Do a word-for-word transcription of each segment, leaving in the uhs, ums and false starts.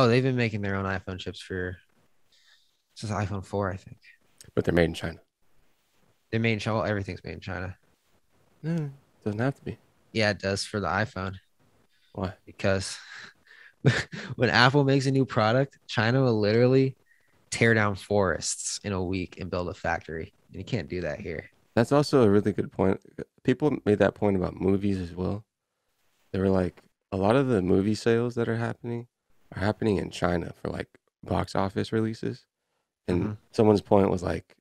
Oh, they've been making their own iPhone chips for since iPhone four, I think. But they're made in China. They're made in China. Well, everything's made in China. No, it doesn't have to be. Yeah, it does for the iPhone. Why? Because when Apple makes a new product, China will literally tear down forests in a week and build a factory. And you can't do that here. That's also a really good point. People made that point about movies as well. They were like, a lot of the movie sales that are happening are happening in China for like box office releases. And mm-hmm. someone's point was like,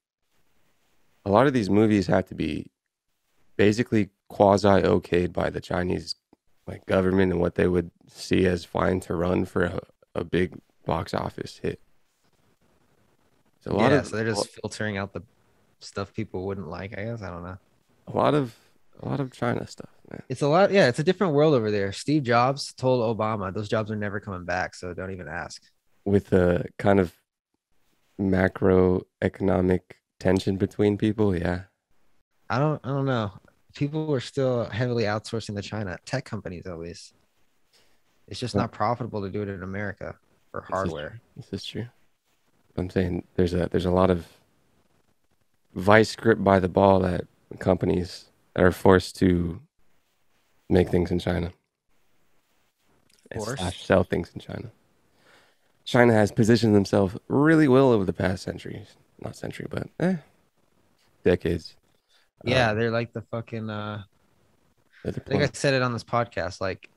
a lot of these movies have to be basically quasi-okayed by the Chinese like government and what they would see as fine to run for a, a big box office hit. So a lot yeah, of, so they're just all, filtering out the stuff people wouldn't like, I guess. I don't know. A lot of a lot of China stuff, man. It's a lot. Yeah, it's a different world over there. Steve Jobs told Obama those jobs are never coming back, so don't even ask. With the kind of macroeconomic tension between people, yeah. I don't I don't know. People were still heavily outsourcing to China, tech companies at least. It's just well, not profitable to do it in America for this hardware. Is, this is true. I'm saying there's a there's a lot of vice grip by the ball that companies are forced to make things in China. Slash sell things in China. China has positioned themselves really well over the past centuries. Not century, but eh, decades. Yeah, um, they're like the fucking, uh, I think I said it on this podcast, like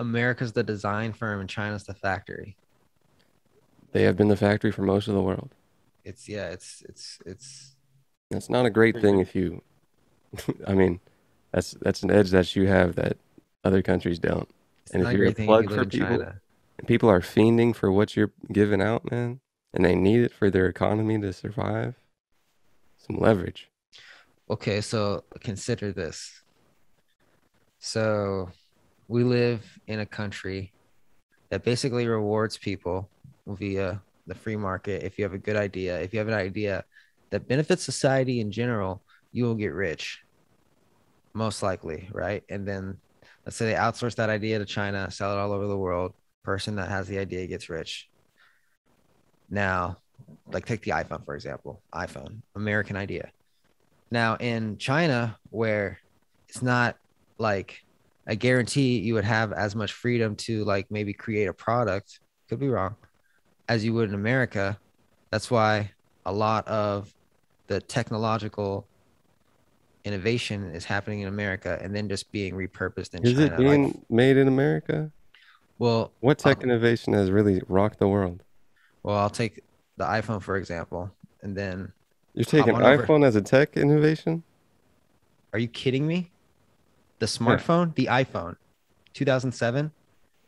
America's the design firm and China's the factory. They have been the factory for most of the world. It's, yeah, it's, it's, it's. That's not a great thing if you, I mean, that's, that's an edge that you have that other countries don't. It's and if you're a plug for people, and people are fiending for what you're giving out, man, and they need it for their economy to survive, some leverage. Okay, so consider this. So we live in a country that basically rewards people via the free market. If you have a good idea, if you have an idea that benefits society in general, you will get rich, most likely, right? And then let's say they outsource that idea to China, sell it all over the world. Person that has the idea gets rich. Now, like take the iPhone, for example. iPhone, American idea. Now, in China, where it's not like I guarantee you would have as much freedom to like maybe create a product, could be wrong, as you would in America. That's why a lot of the technological innovation is happening in America and then just being repurposed in is China. Is it being like, made in America? Well, what tech I'll, innovation has really rocked the world? Well, I'll take the iPhone, for example, and then... You're taking iPhone over. As a tech innovation? Are you kidding me? The smartphone, the iPhone, two thousand seven,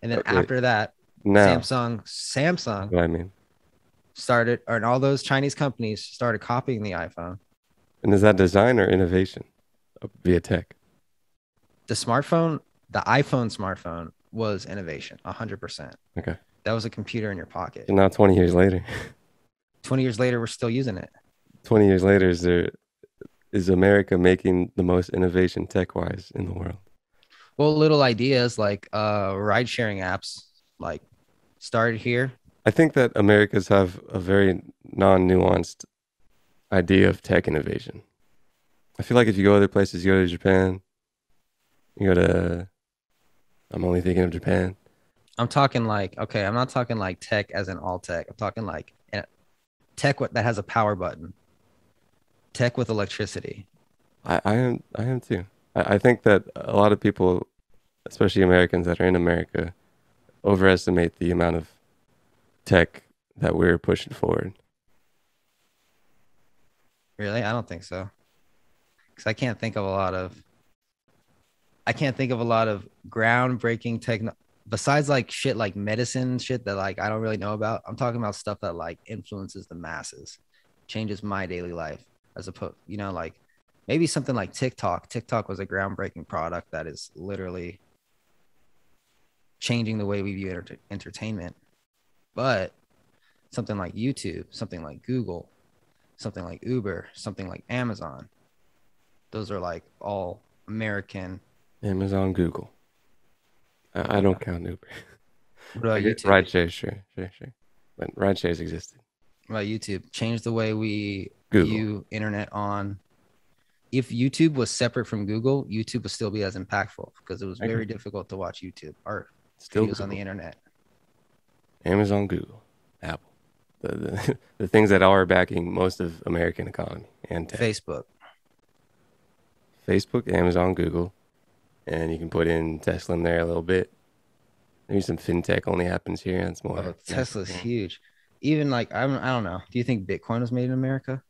and then okay. after that, now. Samsung, Samsung. What I mean, started, or and all those Chinese companies started copying the iPhone. And is that design or innovation via tech? The smartphone, the iPhone smartphone was innovation, one hundred percent. Okay, that was a computer in your pocket. And now, twenty years later, twenty years later, we're still using it. twenty years later, is there is America making the most innovation tech-wise in the world? Well, little ideas like uh, ride-sharing apps, like started here. I think that Americans have a very non-nuanced idea of tech innovation. I feel like if you go other places, you go to Japan, you go to... I'm only thinking of Japan. I'm talking like, okay, I'm not talking like tech as in all tech. I'm talking like tech that has a power button. Tech with electricity. I, I am. I am too. I, I think that a lot of people, especially Americans that are in America, overestimate the amount of tech that we're pushing forward. Really, I don't think so. Because I can't think of a lot of. I can't think of a lot of groundbreaking techno. Besides like shit like medicine, shit that like I don't really know about. I'm talking about stuff that like influences the masses, changes my daily life. As opposed, you know, like maybe something like TikTok. TikTok was a groundbreaking product that is literally changing the way we view enter- entertainment. But something like YouTube, something like Google, something like Uber, something like Amazon. Those are like all American. Amazon, Google. I don't count Uber. Right, like, ride share, sure, sure, sure. When ride shares existed. Right, YouTube changed the way we Google. view internet on. If YouTube was separate from Google, YouTube would still be as impactful because it was very difficult to watch YouTube or still videos Google. on the internet. Amazon, Google, Apple, the, the the things that are backing most of American economy and tech. Facebook. Facebook, Amazon, Google, and you can put in Tesla in there a little bit. Maybe some fintech only happens here, and it's more. Oh, Tesla's huge. Even like I'm, I don't know. Do you think Bitcoin was made in America?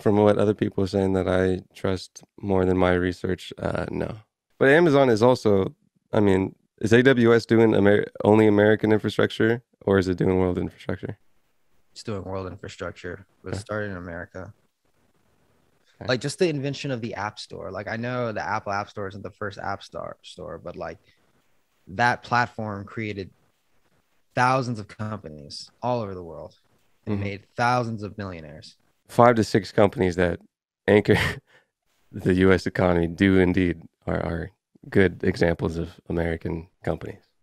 From what other people are saying that I trust more than my research, uh, no. But Amazon is also, I mean, is A W S doing Amer- only American infrastructure, or is it doing world infrastructure? It's doing world infrastructure. It was okay. started in America. Okay. Like just the invention of the App Store. Like I know the Apple App Store isn't the first App Store, store, but like that platform created thousands of companies all over the world and mm-hmm. made thousands of millionaires. Five to six companies that anchor the U S economy do indeed are, are good examples of American companies.